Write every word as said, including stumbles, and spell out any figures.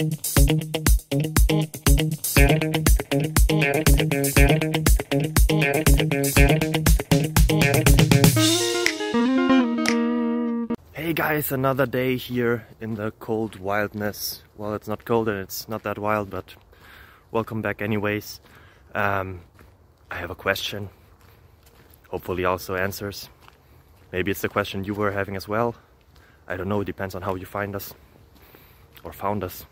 Hey guys, another day here in the cold wildness. Well, it's not cold and it's not that wild, but welcome back anyways. Um, I have a question. Hopefully also answers. Maybe it's the question you were having as well. I don't know, it depends on how you find us or found us.